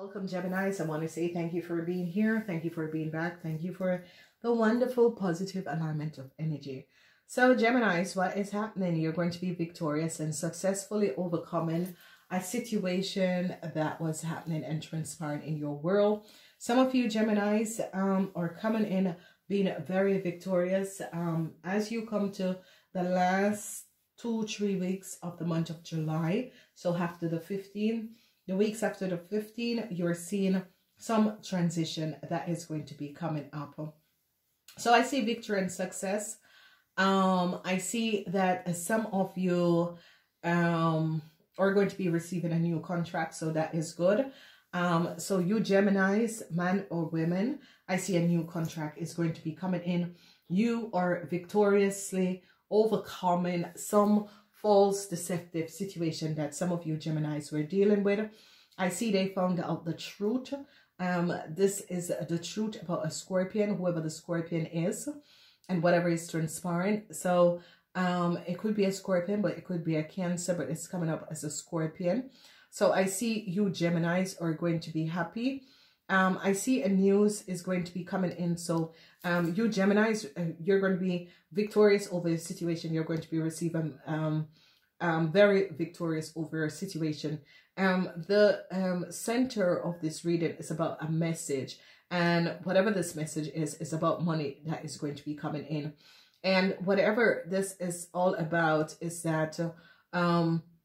Welcome, Geminis. I want to say thank you for being here. Thank you for being back. Thank you for the wonderful positive alignment of energy. So, Geminis, what is happening? You're going to be victorious and successfully overcoming a situation that was happening and transpiring in your world. Some of you, Geminis, are coming in being very victorious as you come to the last 2-3 weeks of the month of July. So, after the 15th. The weeks after the 15th, you're seeing some transition that is going to be coming up. So I see victory and success. I see that some of you are going to be receiving a new contract, so that is good. So you Geminis, man or women, I see a new contract is going to be coming in. You are victoriously overcoming some false, deceptive situation that some of you Geminis were dealing with. I see they found out the truth. This is the truth about a Scorpion, whoever the Scorpion is, and whatever is transpiring. So it could be a Scorpion, but it could be a Cancer, but it's coming up as a Scorpion. So I see you Geminis are going to be happy. I see a news is going to be coming in. So you Geminis, you're going to be victorious over your situation. You're going to be receiving very victorious over your situation. The center of this reading is about a message. And whatever this message is about money that is going to be coming in. And whatever this is all about is that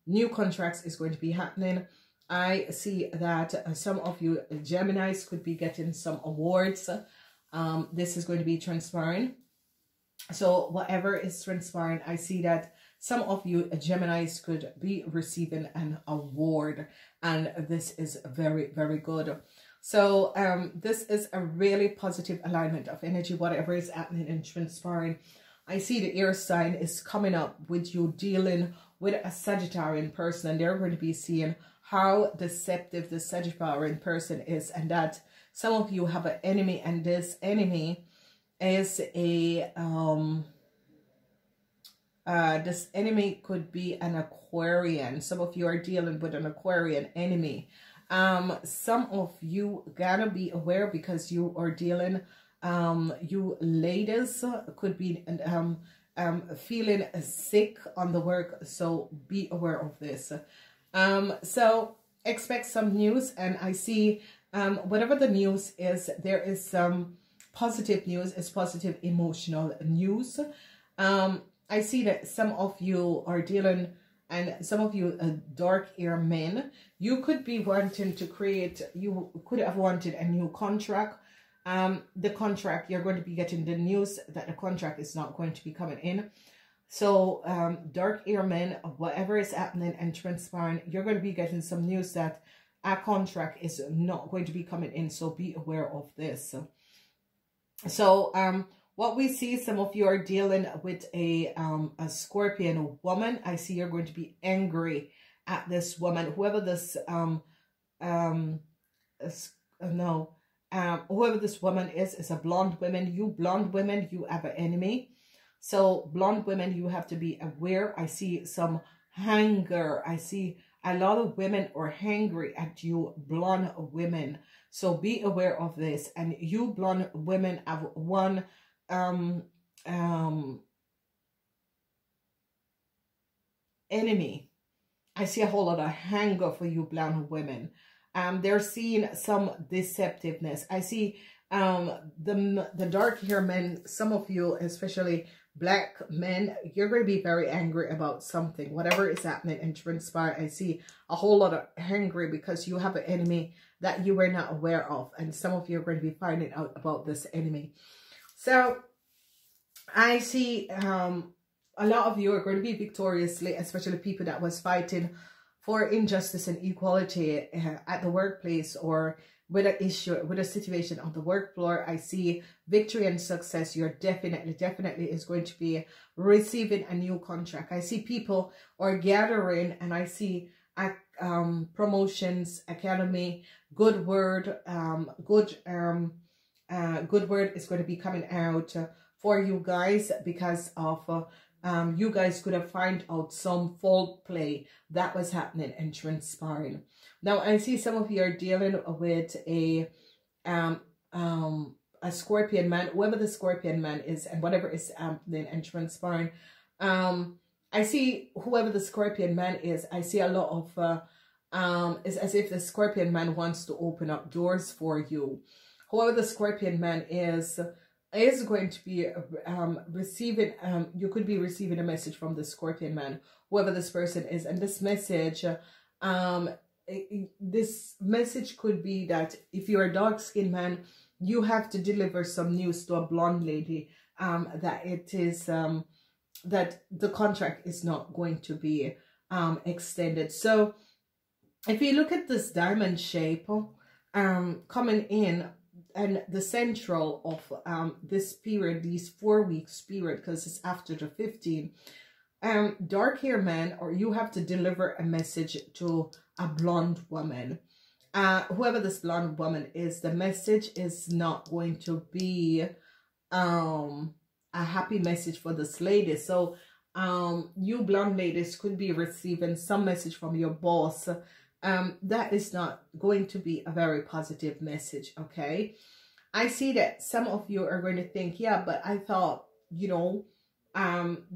new contracts is going to be happening. I see that some of you Geminis could be getting some awards. This is going to be transpiring. So whatever is transpiring, I see that some of you Geminis could be receiving an award. And this is very, very good. So this is a really positive alignment of energy, whatever is happening and transpiring. I see the air sign is coming up with you dealing with a Sagittarian person. And they're going to be seeing how deceptive the Sagittarian person is, and that some of you have an enemy, and this enemy is a this enemy could be an Aquarian. Some of you are dealing with an Aquarian enemy. Some of you gotta be aware because you are dealing, you ladies could be feeling sick on the work, so be aware of this. So expect some news, and I see whatever the news is, there is some positive news. It's positive emotional news. I see that some of you are dealing, and some of you dark air men, you could be wanting to create, you could have wanted a new contract. The contract, you're going to be getting the news that the contract is not going to be coming in. So, dark air men, whatever is happening and transpiring, you're going to be getting some news that a contract is not going to be coming in. So, be aware of this. So, what we see, some of you are dealing with a Scorpion woman. I see you're going to be angry at this woman. Whoever this, whoever this woman is a blonde woman. You blonde women, you have an enemy. So blonde women, you have to be aware. I see some anger. I see a lot of women are angry at you, blonde women. So be aware of this. And you blonde women have one enemy. I see a whole lot of anger for you blonde women. They're seeing some deceptiveness. I see the dark hair men, some of you, especially black men, you're going to be very angry about something, whatever is happening and transpire. I see a whole lot of angry because you have an enemy that you were not aware of, and some of you are going to be finding out about this enemy. So I see a lot of you are going to be victoriously, especially people that was fighting for injustice and equality at the workplace or with an issue, with a situation on the work floor. I see victory and success. You're definitely is going to be receiving a new contract. I see people are gathering, and I see promotions, academy, good word, good word is going to be coming out for you guys because of you guys could have found out some foul play that was happening and transpiring. Now, I see some of you are dealing with a Scorpion man, whoever the Scorpion man is, and whatever is happening and transpiring. I see whoever the Scorpion man is, I see a lot of, it's as if the Scorpion man wants to open up doors for you. Whoever the Scorpion man is going to be receiving, you could be receiving a message from the Scorpion man, whoever this person is. And this message, could be that if you're a dark-skinned man, you have to deliver some news to a blonde lady that it is that the contract is not going to be extended. So if you look at this diamond shape coming in, and the central of this period, these 4 weeks period, because it's after the 15th, dark hair man, or you have to deliver a message to a blonde woman. Whoever this blonde woman is, the message is not going to be a happy message for this lady. So you blonde ladies could be receiving some message from your boss. That is not going to be a very positive message, okay? I see that some of you are going to think, yeah, but I thought, you know,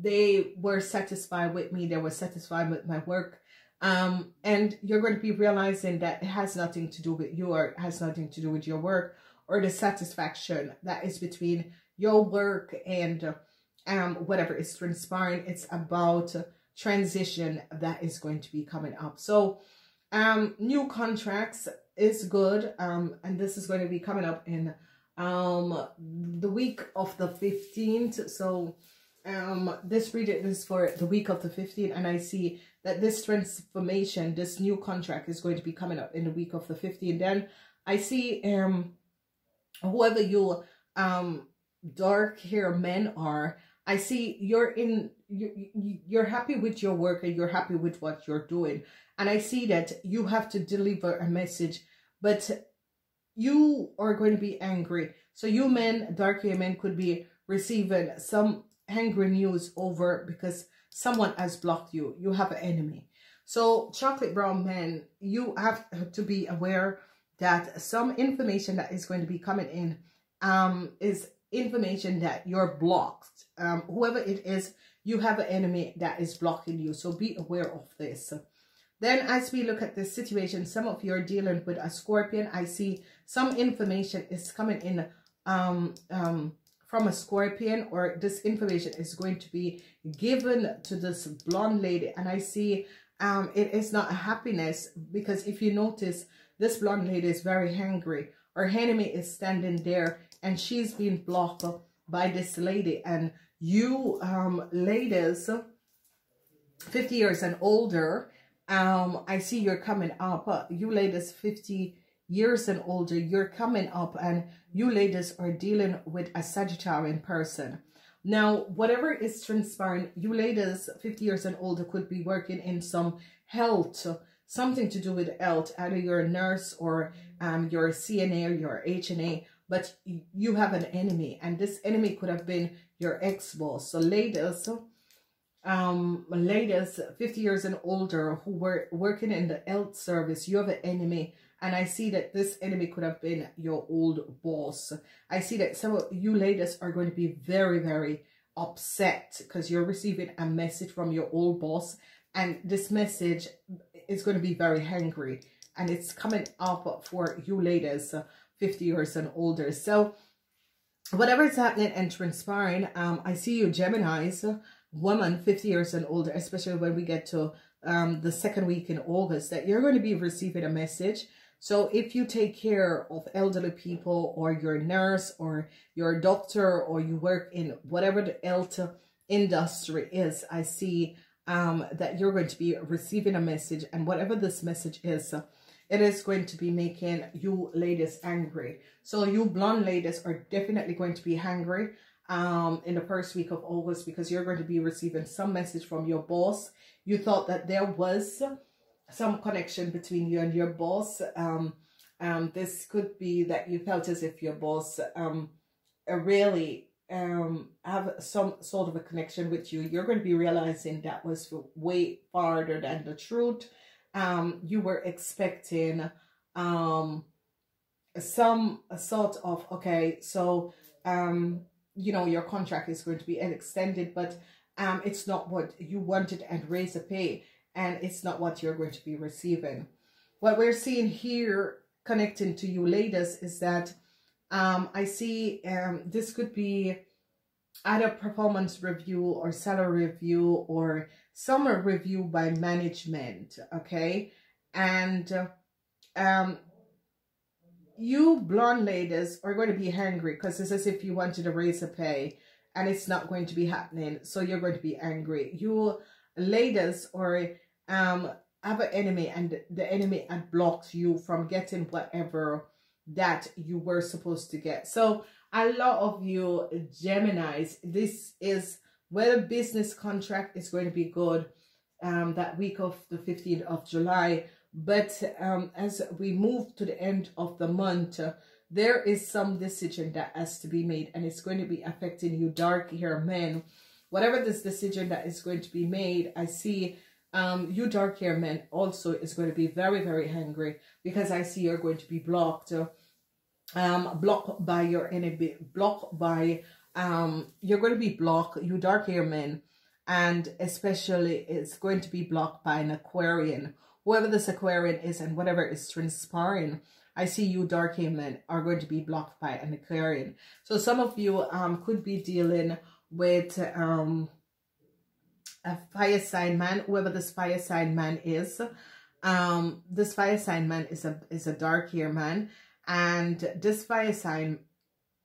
they were satisfied with me. They were satisfied with my work. And you're going to be realizing that it has nothing to do with you, or it has nothing to do with your work, or the satisfaction that is between your work and whatever is transpiring. It's about transition that is going to be coming up. So, new contracts is good, and this is going to be coming up in the week of the 15th. So this reading is for the week of the 15th, and I see that this transformation, this new contract, is going to be coming up in the week of the 15th. Then I see whoever you dark hair men are, I see you're in, you're happy with your work and you're happy with what you're doing. And I see that you have to deliver a message, but you are going to be angry. So you men, dark hair men, could be receiving some angry news over because someone has blocked you. You have an enemy. So chocolate brown men, you have to be aware that some information that is going to be coming in is information that you're blocked. Whoever it is, you have an enemy that is blocking you. So be aware of this. Then as we look at this situation, some of you are dealing with a Scorpion. I see some information is coming in from a Scorpion, or this information is going to be given to this blonde lady. And I see it is not a happiness, because if you notice, this blonde lady is very angry. Her enemy is standing there and she's being blocked by this lady. And you ladies 50 years and older, I see you're coming up. You ladies 50 years and older, you're coming up, and you ladies are dealing with a Sagittarian person. Now, whatever is transpiring, you ladies 50 years and older could be working in some health, something to do with health. Either you're a nurse, or you're a CNA, or you're HNA, but you have an enemy, and this enemy could have been your ex-boss. So ladies, ladies 50 years and older who were working in the health service, you have an enemy, and I see that this enemy could have been your old boss. I see that some of you ladies are going to be very, very upset because you're receiving a message from your old boss, and this message is going to be very angry, and it's coming up for you ladies 50 years and older. So whatever is happening and transpiring, I see you Geminis, woman 50 years and older, especially when we get to the second week in August, that you're going to be receiving a message. So if you take care of elderly people, or you're a nurse, or you're a doctor, or you work in whatever the health industry is, I see that you're going to be receiving a message, and whatever this message is, it is going to be making you ladies angry. So you blonde ladies are definitely going to be angry in the first week of August, because you're going to be receiving some message from your boss. You thought that there was some connection between you and your boss. This could be that you felt as if your boss really have some sort of a connection with you, you're going to be realizing that was way farther than the truth. You were expecting some sort of, okay, so you know, your contract is going to be extended, but it's not what you wanted, and raise a pay, and it's not what you're going to be receiving. What we're seeing here connecting to you, ladies, is that I see this could be either performance review or salary review or summer review by management, okay? And you blonde ladies are going to be angry because it's as if you wanted to raise a pay and it's not going to be happening, so you're going to be angry. You ladies or have an enemy, and the enemy had blocked you from getting whatever that you were supposed to get. So a lot of you Geminis, this is where the business contract is going to be good that week of the 15th of July, but as we move to the end of the month, there is some decision that has to be made, and it's going to be affecting you dark hair men. Whatever this decision that is going to be made, I see you dark hair men also is going to be very, very angry, because I see you're going to be blocked, blocked by your enemy, blocked by, you're going to be blocked, you dark hair men, and especially it's going to be blocked by an Aquarian, whoever this Aquarian is and whatever is transpiring. I see you dark hair men are going to be blocked by an Aquarian. So some of you could be dealing with a fire sign man, whoever this fire sign man is. This fire sign man is a dark hair man, and this fire sign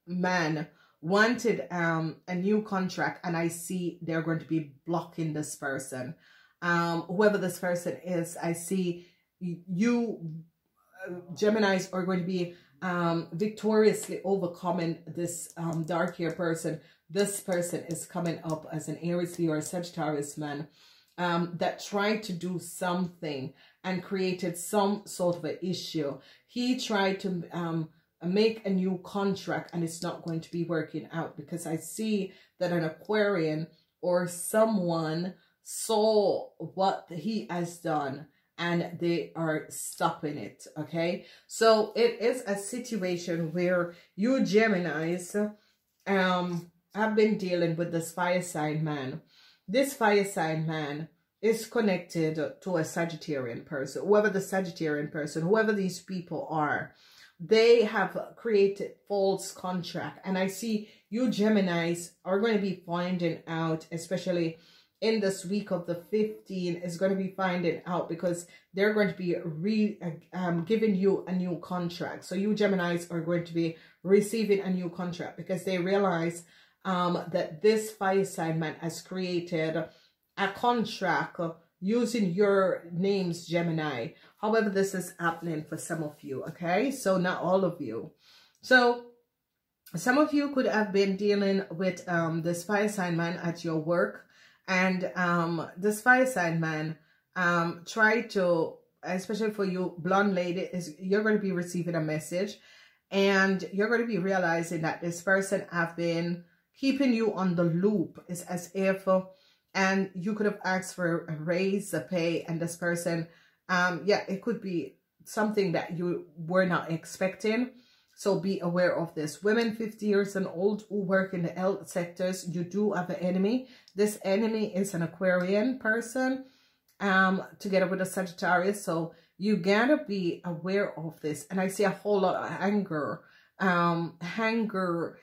man wanted a new contract, and I see they're going to be blocking this person. Whoever this person is, I see you Geminis are going to be victoriously overcoming this dark hair person. This person is coming up as an Aries Leo or a Sagittarius man that tried to do something and created some sort of an issue. He tried to make a new contract, and it's not going to be working out, because I see that an Aquarian or someone saw what he has done and they are stopping it, okay? So it is a situation where you Geminis have been dealing with this fire sign man. This fire sign man is connected to a Sagittarian person, whoever the Sagittarian person, whoever these people are. They have created false contract, and I see you Geminis are going to be finding out, especially in this week of the 15th, is going to be finding out, because they're going to be giving you a new contract. So you Geminis are going to be receiving a new contract, because they realize that this fire sign man has created a contract using your names, Gemini. However, this is happening for some of you, okay? So not all of you. So some of you could have been dealing with this fire sign man at your work, and this fire sign man try to, especially for you blonde lady, is you're going to be receiving a message, and you're going to be realizing that this person have been keeping you on the loop. It's as if, and you could have asked for a raise, a pay, and this person, yeah, it could be something that you were not expecting. So be aware of this. Women 50 years and old who work in the health sectors, you do have an enemy. This enemy is an Aquarian person together with a Sagittarius. So you gotta be aware of this. And I see a whole lot of anger. Anger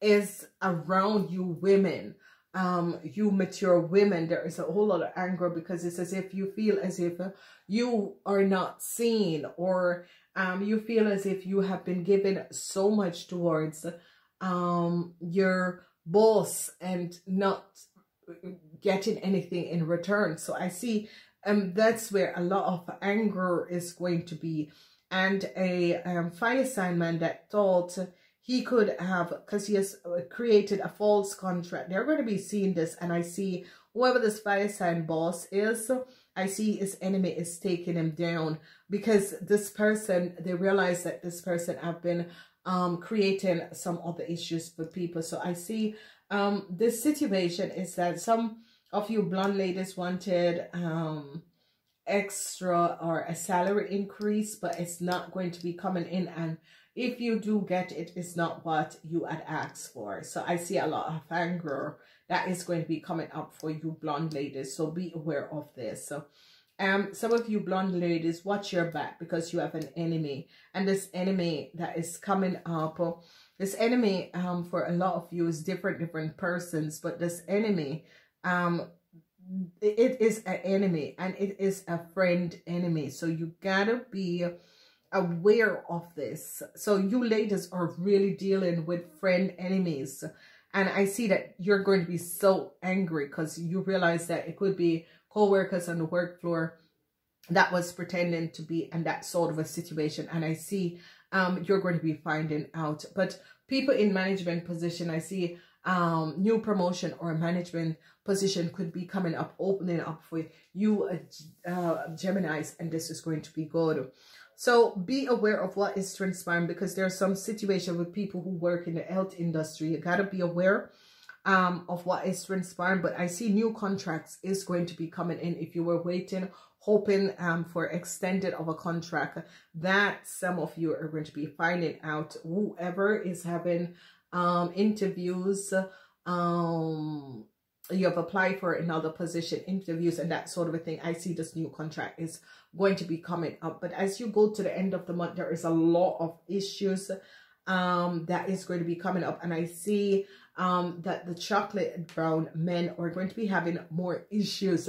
is around you women. You mature women, there is a whole lot of anger, because it's as if you feel as if you are not seen, or you feel as if you have been given so much towards your boss and not getting anything in return. So I see that's where a lot of anger is going to be. And a fire sign man that thought he could have, because he has created a false contract, they're going to be seeing this. And I see whoever this fire sign boss is, I see his enemy is taking him down, because this person, they realize that this person have been creating some other issues for people. So I see this situation is that some of you blonde ladies wanted extra or a salary increase, but it's not going to be coming in, and if you do get it, it's not what you had asked for. So I see a lot of anger that is going to be coming up for you blonde ladies, so be aware of this. So some of you blonde ladies, watch your back, because you have an enemy, and this enemy that is coming up, this enemy for a lot of you is different persons, but this enemy, it is an enemy, and it is a friend enemy, so you gotta be aware of this. So you ladies are really dealing with friend enemies, and I see that you're going to be so angry because you realize that it could be co-workers on the work floor that was pretending to be in that sort of a situation, and I see you're going to be finding out. But people in management position, I see new promotion or management position could be coming up, opening up for you Geminis, and this is going to be good. So be aware of what is transpiring, because there's some situation with people who work in the health industry. You gotta be aware of what is transpiring. But I see new contracts is going to be coming in. If you were waiting, hoping for extended of a contract, that some of you are going to be finding out. Whoever is having interviews, you have applied for another position, interviews and that sort of a thing, I see this new contract is going to be coming up. But as you go to the end of the month, there is a lot of issues that is going to be coming up, and I see that the chocolate brown men are going to be having more issues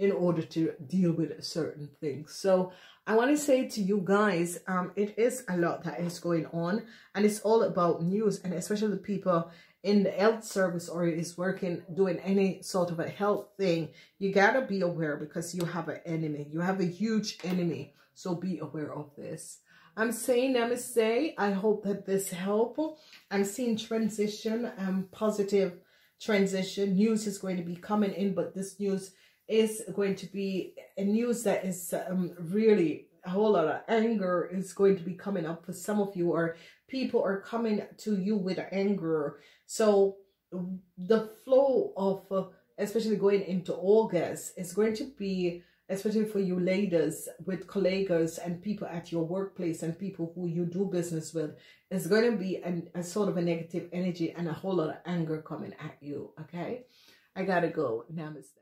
in order to deal with certain things. So I want to say to you guys, it is a lot that is going on, and it's all about news, and especially the people in the health service or is working, doing any sort of a health thing. You gotta be aware, because you have an enemy. You have a huge enemy, so be aware of this. I'm saying namaste. I hope that this helpful. I'm seeing transition, positive transition. News is going to be coming in, but this news is going to be a news that is really a whole lot of anger is going to be coming up for some of you, or people are coming to you with anger. So the flow of especially going into August is going to be, especially for you ladies, with colleagues and people at your workplace and people who you do business with, is going to be a sort of a negative energy and a whole lot of anger coming at you. Okay, I gotta go. Namaste.